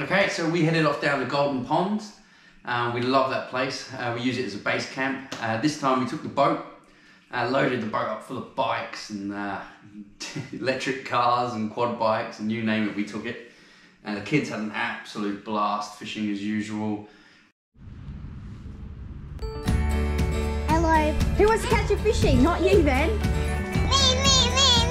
Okay, so we headed off down to Golden Ponds. We love that place. We use it as a base camp. This time we took the boat, loaded the boat up full of bikes and electric cars and quad bikes and you name it, we took it. And the kids had an absolute blast fishing as usual. Hello, who wants to catch you fishing? Not you, then. Me.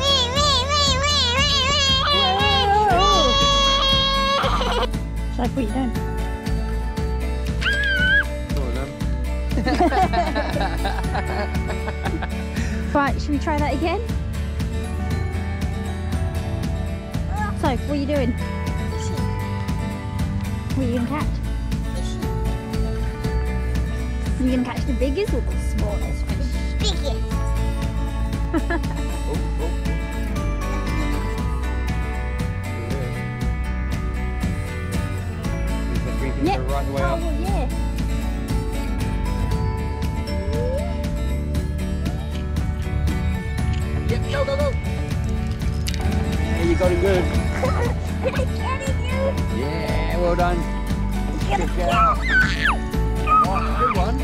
It's like what you don't. Right, should we try that again? So, what are you doing? Fishing. What are you going to catch? Fishing. Are you going to catch the biggest or the smallest fish? Biggest. Yep. Right the way up. Oh, yeah. Go, go, go! Yeah, you got it good. Did I get it, you? Yeah, well done. Get it. Oh, good one.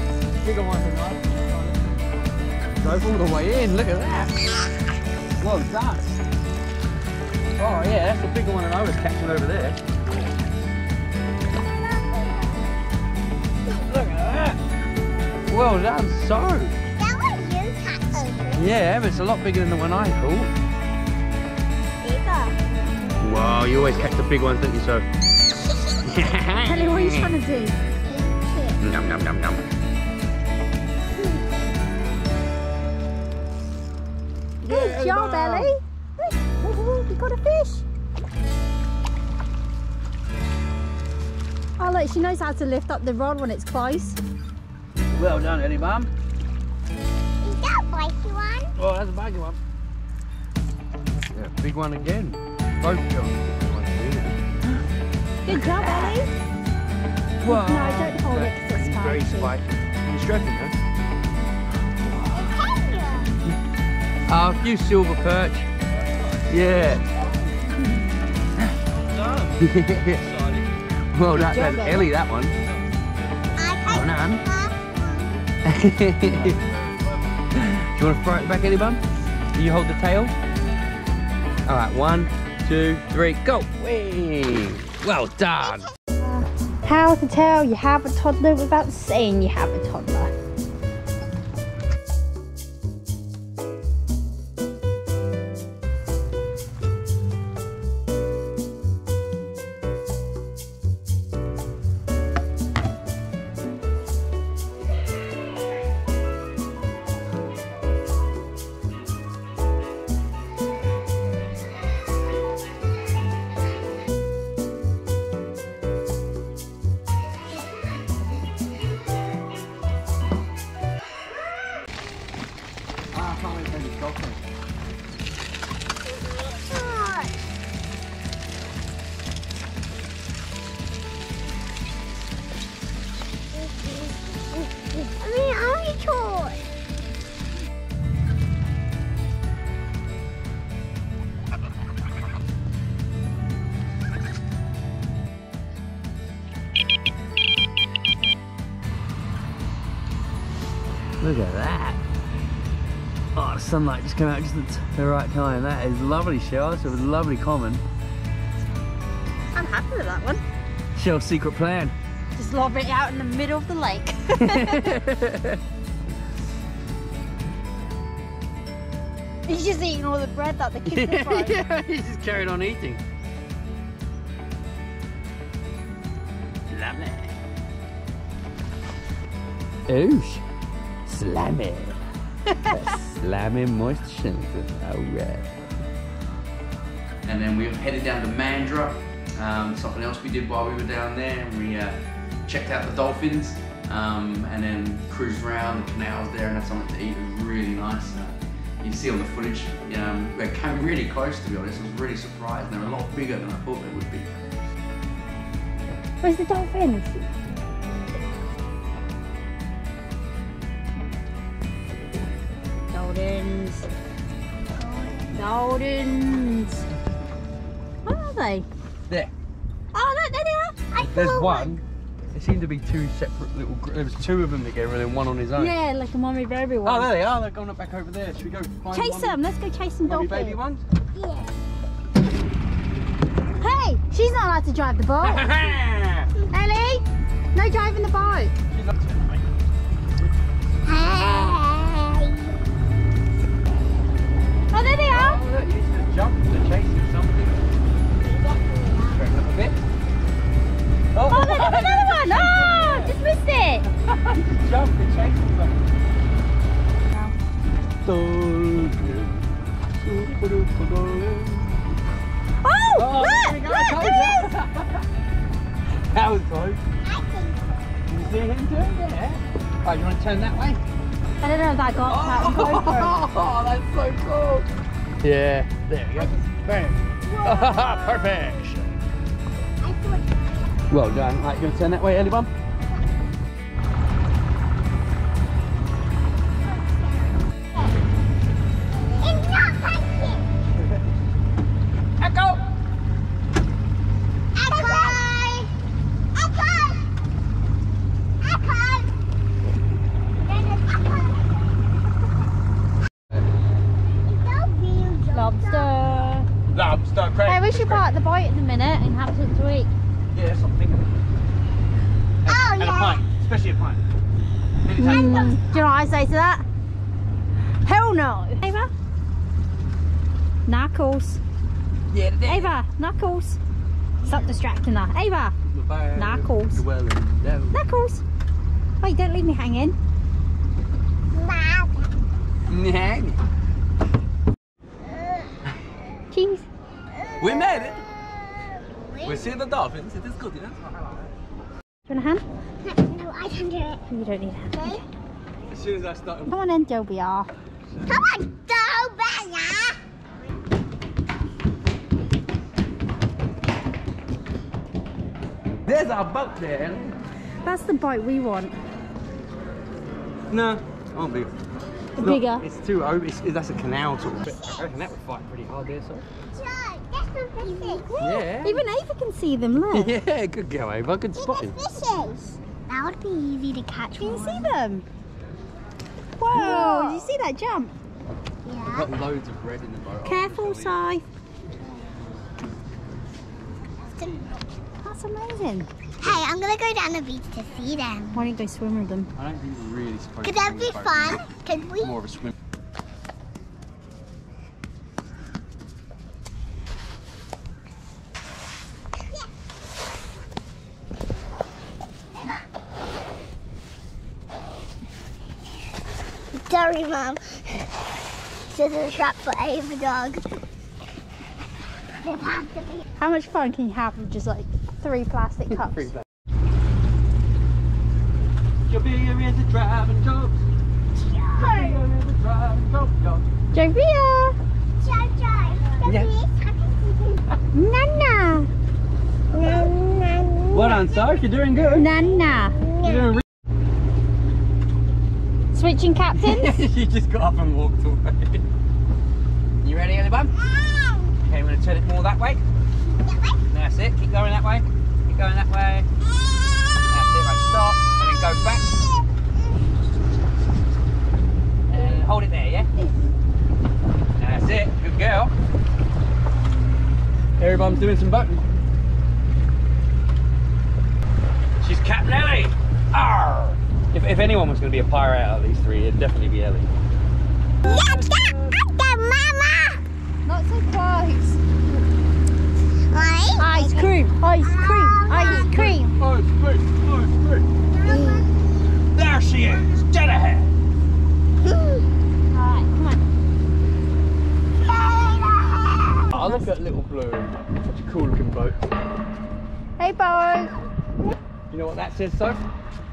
Bigger one tonight. Drove all the way in, look at that. Well done. Oh yeah, that's the bigger one than I was catching over there. Look at that. Well done, so. Yeah, but it's a lot bigger than the one I caught. Bigger. Wow, you always catch the big ones, don't you, so? Kelly, what are you trying to do? Nom nom nom nom. Good job, Ellie. We got a fish. Oh look, she knows how to lift up the rod when it's close. Well done, Ellie, Mum. Oh, that's a big one. Yeah, big one again. Both girls are big ones here. Good job, Ellie. Whoa. No, don't hold it because it's spiky. Very spiky. You're stroking, huh? A few silver perch. Yeah. Well, that's Ellie, that one. Well done. You want to throw it back, Ellie Bum? You hold the tail. All right, 1, 2, 3, go! Whee! Well done. How to tell you have a toddler without saying you have a toddler. Look at that. Oh, the sunlight just came out just at the right time. That is lovely, Shell. That's a lovely common. I'm happy with that one. Shell's secret plan. Just lob it out in the middle of the lake. He's just eating all the bread that the kids have brought. Yeah, he's just carried on eating. Lovely. Oosh. Slammy. Slammy moist shellfish. Oh yeah. And then we headed down to Mandurah. Something else we did while we were down there, we checked out the dolphins and then cruised around the canals there and had something to eat. It was really nice. You can see on the footage, they came really close, to be honest. I was really surprised. They were a lot bigger than I thought they would be. Where's the dolphins? Goldens. Goldens. Where are they? There. Oh, look, there they are. There's one. It seemed to be two separate little. There was two of them together and one on his own. Yeah, like a mummy baby one. Oh, there they are. They're going back over there. Should we go find them? Chase them. Let's go chase some dolphins. Mummy baby ones. Yeah. Hey, she's not allowed to drive the boat. Ellie, no driving the boat. She's not tonight. Hey. Oh, there they are. Oh, look, it's the jump to chasing something. Straighten up a bit. Oh, oh there's another one! Oh, just missed it! Jump to chasing something. Oh, oh, look, there is! That was close. Can you see him doing it? Yeah. Oh, you want to turn that way? I don't know if that got that close. Oh, that's so cool. Yeah, there we go. Bam. Perfection. Well done. Right, you want to turn that way, anyone? Knuckles. Yeah, Ava, Knuckles. Stop distracting her. Ava. Knuckles. Knuckles. Wait, don't leave me hanging. Cheese. We made it. We see the dolphins. It is good, isn't it? Do you want a hand? No, I can do it. You don't need a hand. Okay. As soon as I start. Come on then, Dobia. Come on, Dobia. There's our boat there. That's the boat we want. No, I want bigger. Bigger? It's too over. That's a canal sort of bit. I reckon that would fight pretty hard there, so. Joe, that's some fishes. Yeah. Even Ava can see them, look. Yeah, good girl, Ava. Good spotting. Fishes. That would be easy to catch. Can you see them? Whoa, yeah. Did you see that jump? Yeah. We've got loads of bread in the boat. Careful, Si. That's amazing. Hey, I'm gonna go down the beach to see them. Why don't you go swim with them? I don't think we're really supposed to. Could that be fun? Could we? More of a swim. Yeah. Sorry, Mum. This is a trap for Ava dog. How much fun can you have with just like 3 plastic cups? Jobia is a driving job. Jobia is a driving job. Jobia! Jojo. Nana. Nana. Well done, Sarge. You're doing good. Nana. You're doing switching captains? She just got up and walked away. You ready, anyone? Okay, we're going to turn it more that way. That's it, keep going that way, keep going that way. That's it, right, stop, and then go back. And hold it there, yeah? That's it, good girl. Everybody's doing some boating. She's Captain Ellie! Arr! If anyone was going to be a pirate out of these three, it'd definitely be Ellie. Let's go up there, Mama! Not so close. Ice cream, ice cream, ice cream. Ice cream, ice cream. There she is, dead ahead. Alright, come on. Oh, look at Little Blue. Such a cool looking boat. Hey, boat. You know what that says, Soph?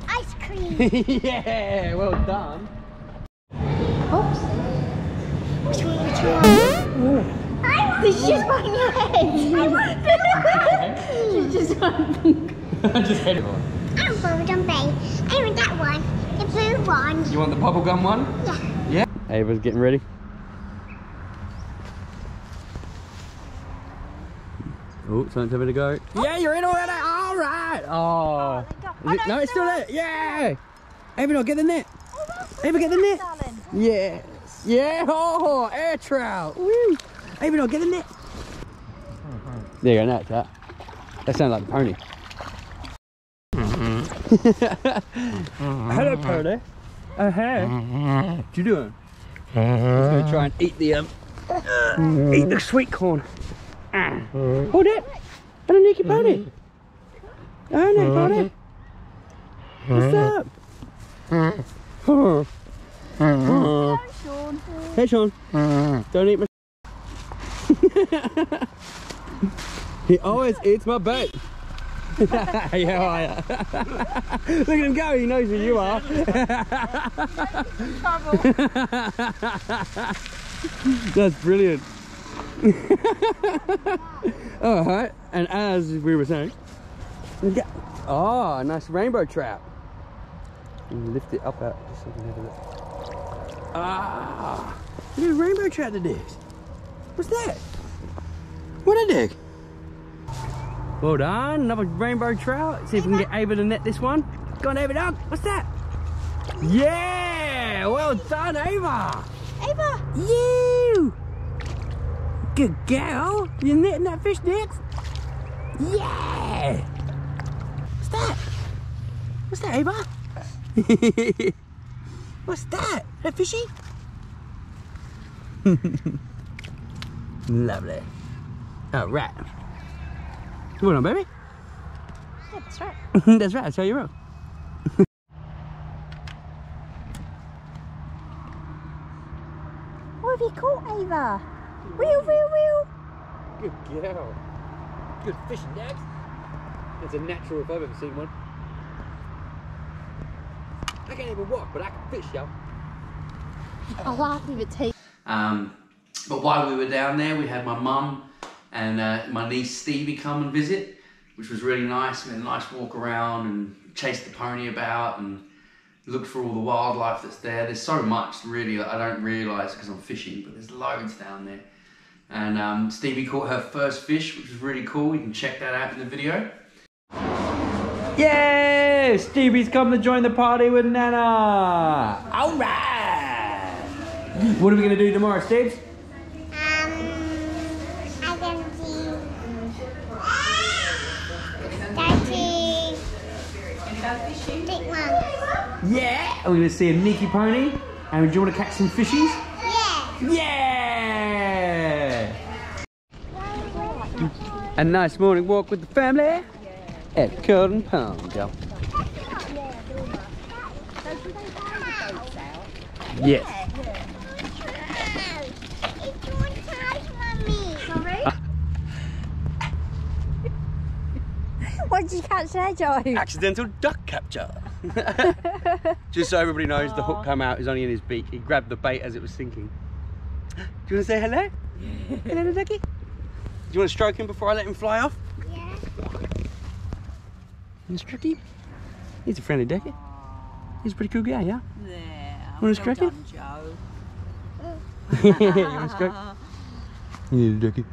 Ice cream. Yeah, well done. Oops. Ooh. She's just biting your head. She's just biting. I just hit it on. I'm bubblegum babe. I want that one. The blue one. You want the bubblegum one? Yeah. Yeah. Ava's getting ready. Oh, something's having a go. Yeah, you're in already. All right! Oh, oh it, no, it's still there! Yeah! Abigail, get the net! Oh, Abigail, get the net! Darling. Yeah! Yeah! Oh, air trout! Woo! Abigail, get the net! There you go, that's that. That sounded like the pony. Hello, pony. Oh, hey. What you doing? I'm going to try and eat the, eat the sweet corn. Hold it! I don't need your pony. I don't need pony. What's up? Hello, Sean. Hey, Sean. Don't eat my He always eats my bait. Yeah, look at him go, he knows who you are. That's brilliant. Alright, and as we were saying, oh, nice rainbow trout. Lift it up out just so we can have a look. Ah, there's a rainbow trout that is. What's that? What a dig. Well done, another rainbow trout. See if we can get Ava to net this one. Go on, Ava dog. What's that? Yeah! Well done, Ava! Ava! You! Good girl! You're netting that fish next? Yeah! What's that? What's that, Ava? What's that? Is that fishy? Lovely. Alright. Well done, baby. Yeah, that's right. That's right, that's how you roll. What have you caught, Ava? Wheel, wheel, wheel. Good girl. Good fishing, Dad. It's a natural if I've ever seen one. I can't even walk, but I can fish, yo. I laugh with your teeth. But while we were down there, we had my mum and my niece Stevie come and visit, which was really nice. We had a nice walk around and chased the pony about and looked for all the wildlife that's there. There's so much, really, that I don't realise because I'm fishing, but there's loads down there. And Stevie caught her first fish, which was really cool. You can check that out in the video. Yay! Stevie's come to join the party with Nana! Alright! What are we going to do tomorrow, Steve? Yeah, we're going to see a Nikki pony. And do you want to catch some fishies? Yeah. Yeah. A nice morning walk with the family at Golden Ponds. Yes. It's your tight, Mummy. Sorry? What did you catch there, Joe? Accidental duck capture. Just so everybody knows, aww, the hook come out is only in his beak. He grabbed the bait as it was sinking. Do you want to say hello? Hello, little ducky. Do you want to stroke him before I let him fly off? Yeah. Stroke him? He's a friendly ducky. He's a pretty cool guy, yeah? Yeah. Want to stroke him? Joe. You want to stroke? You need a ducky.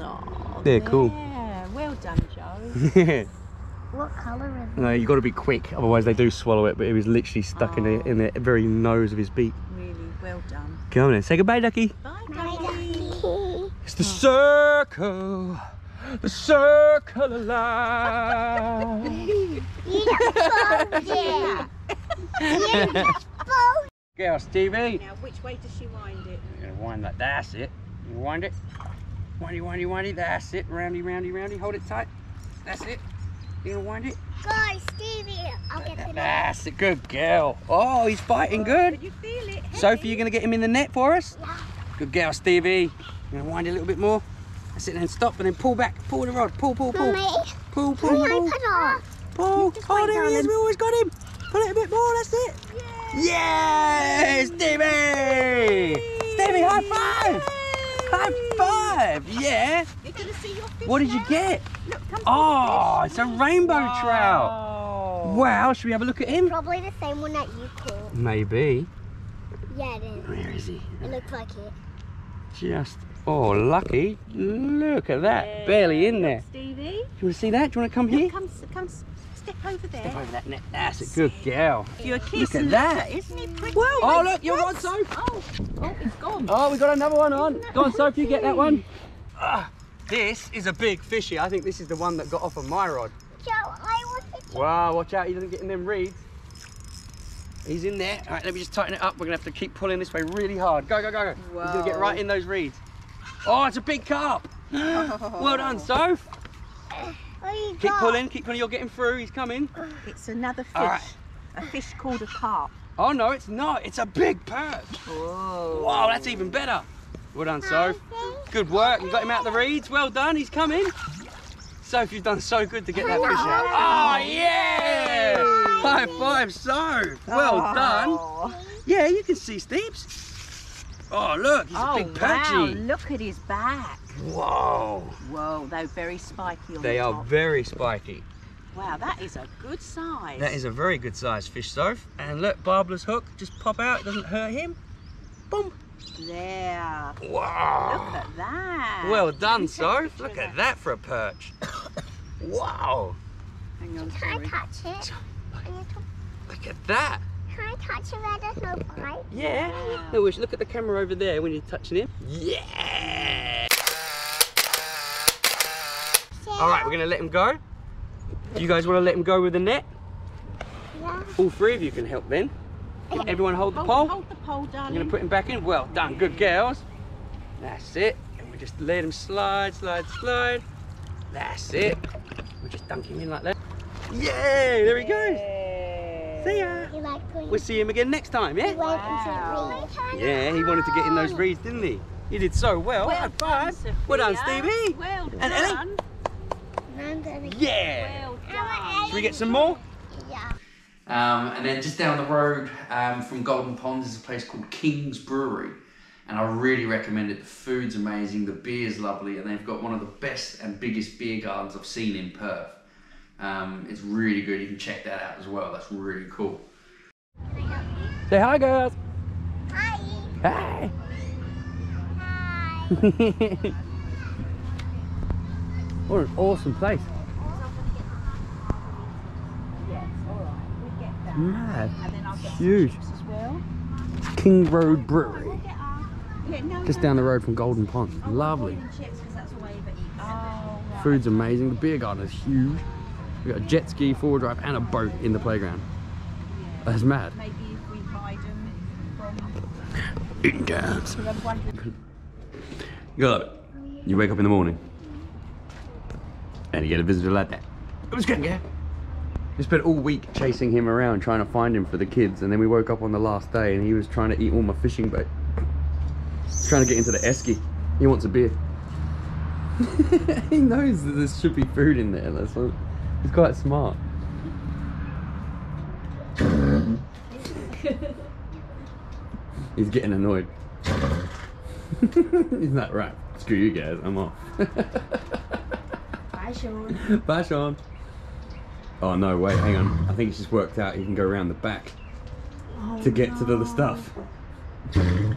Oh, they're cool. Yeah, well done, Joe. Yeah. What colour is it? No, you've got to be quick, otherwise they do swallow it, but it was literally stuck in the very nose of his beak. Really, well done. Come on then, say goodbye, ducky. Bye, ducky. It's the circle, the circle of life. You just fold it. You just fold it. Girl, Stevie. Now, which way does she wind it? You're going to wind like that, that's it. You wind it. Windy, windy, windy, that's it. Roundy, roundy, roundy, hold it tight. That's it. You gonna wind it? Go, Stevie! I'll get the net. That's a good girl. Oh, he's biting good. Can you feel it? Sophie, you gonna get him in the net for us? Yeah. Good girl, Stevie. You gonna wind it a little bit more? That's it, then stop and then pull back. Pull the rod. Pull, pull, pull. Mommy. Pull, pull, pull. Pull, pull. Oh, there he is. We always got him. Pull it a bit more. That's it. Yay! Yay! Stevie! Stevie, high five! Yay. High five! Yeah! You're gonna see your fish. What did you get? Look, oh, it's a rainbow trout. Wow, should we have a look at him? Probably the same one that you caught. Maybe. Yeah, it is. Where is he? It looks like it. Just Oh, lucky. Look at that. Yeah, barely in there. Stevie. Do you want to see that? Do you want to come here? Come step over there. Step over that net. That's a good girl. You're kissing. Look at that. Isn't it pretty? Well, oh, look, you're on, Soph. Oh, it's gone. Oh, we've got another one on. Go on, Soph, you get that one. This is a big fishy. I think this is the one that got off of my rod. Joe, I want to. Wow, watch out. He doesn't get in them reeds. He's in there. All right, let me just tighten it up. We're going to have to keep pulling this way really hard. Go, go, go, go. Whoa. He's going to get right in those reeds. Oh, it's a big carp. Oh. Well done, Soph. Keep pulling, keep pulling. You're getting through. He's coming. It's another fish. Right. A fish called a carp. Oh, no, it's not. It's a big perch. Whoa. Wow, that's even better. Well done, Soph. Good work. You got him out of the reeds. Well done. He's coming. Soph, you've done so good to get that fish out. Oh, yeah. High five, Soph. Well done. Yeah, you can see Steeps. Oh, look. He's a big perchy. Wow, look at his back. Whoa. Whoa, they're very spiky on the top. They are very spiky. Wow, that is a good size. That is a very good size fish, Soph. And look, Barbara's hook just pop out. It doesn't hurt him. Boom. There. Wow. Look at that. Well done, Soph. Look at that for a perch. Wow. Hang on, can I touch it? Look at that. Can I touch it where there's no bite? Yeah. No, we should look at the camera over there when you're touching him. Yeah. All right, we're going to let him go. Do you guys want to let him go with the net? Yeah. All three of you can help then. Everyone hold the pole. Hold the pole, darling. I'm going to put him back in. Well done, good girls. That's it. And we just let him slide, slide, slide. That's it. We'll just dunk him in like that. Yay, there he goes. See ya. We'll see him again next time, yeah? Wow. Yeah, he wanted to get in those reeds, didn't he? You did so well. Well done, Sophia. Well done, Stevie. Well done. And Ellie. Yeah! Well done. Should we get some more? Yeah. And then just down the road from Golden Ponds is a place called King's Brewery. And I really recommend it. The food's amazing, the beer's lovely, and they've got one of the best and biggest beer gardens I've seen in Perth. It's really good. You can check that out as well. That's really cool. Say hi, girls. Hi. Hi. Hi. What an awesome place. Mad. Huge. King's Road Brewery. Just down the road from Golden Ponds. Lovely. Food's amazing. The beer garden is huge. We've got a jet ski, four-wheel drive and a boat in the playground. That's mad. Maybe if we buy them from... Eating jams. You love it. You wake up in the morning. And you get a visitor like that. It was good, yeah. We spent all week chasing him around, trying to find him for the kids, and then we woke up on the last day, and he was trying to eat all my fishing bait. He's trying to get into the esky. He wants a beer. He knows that there should be food in there. That's what, he's quite smart. He's getting annoyed. He's like, right, screw you guys, I'm off. Bye, Sean. Bye, Sean. Oh, no, wait, hang on. I think it's just worked out. You can go around the back to get to the other stuff. I know.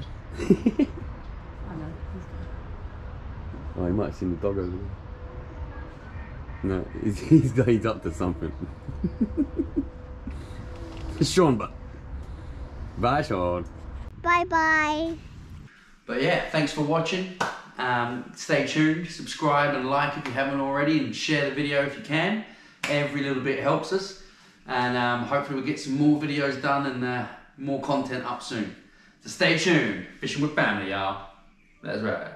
Oh, he might have seen the dog over there. No, he's up to something. Sean, but... Bye, Sean. Bye-bye. But, yeah, thanks for watching. Stay tuned, subscribe and like if you haven't already, and share the video if you can. Every little bit helps us, and hopefully we'll get some more videos done and more content up soon. So stay tuned, Fishing with Family, y'all. That's right.